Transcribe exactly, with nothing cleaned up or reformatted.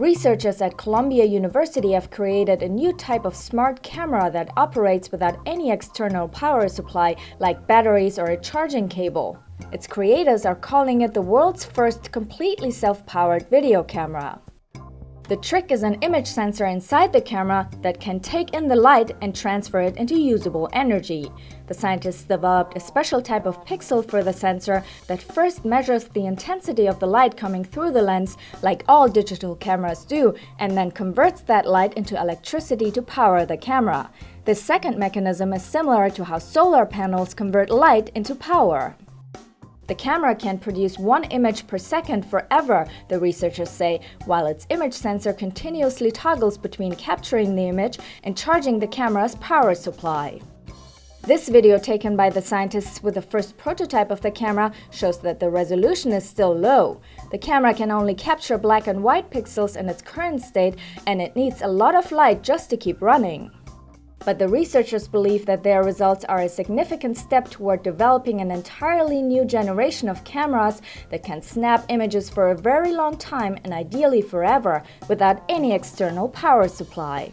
Researchers at Columbia University have created a new type of smart camera that operates without any external power supply like batteries or a charging cable. Its creators are calling it the world's first completely self-powered video camera. The trick is an image sensor inside the camera that can take in the light and transfer it into usable energy. The scientists developed a special type of pixel for the sensor that first measures the intensity of the light coming through the lens, like all digital cameras do, and then converts that light into electricity to power the camera. This second mechanism is similar to how solar panels convert light into power. The camera can produce one image per second forever, the researchers say, while its image sensor continuously toggles between capturing the image and charging the camera's power supply. This video taken by the scientists with the first prototype of the camera shows that the resolution is still low. The camera can only capture black and white pixels in its current state, and it needs a lot of light just to keep running. But the researchers believe that their results are a significant step toward developing an entirely new generation of cameras that can snap images for a very long time and ideally forever without any external power supply.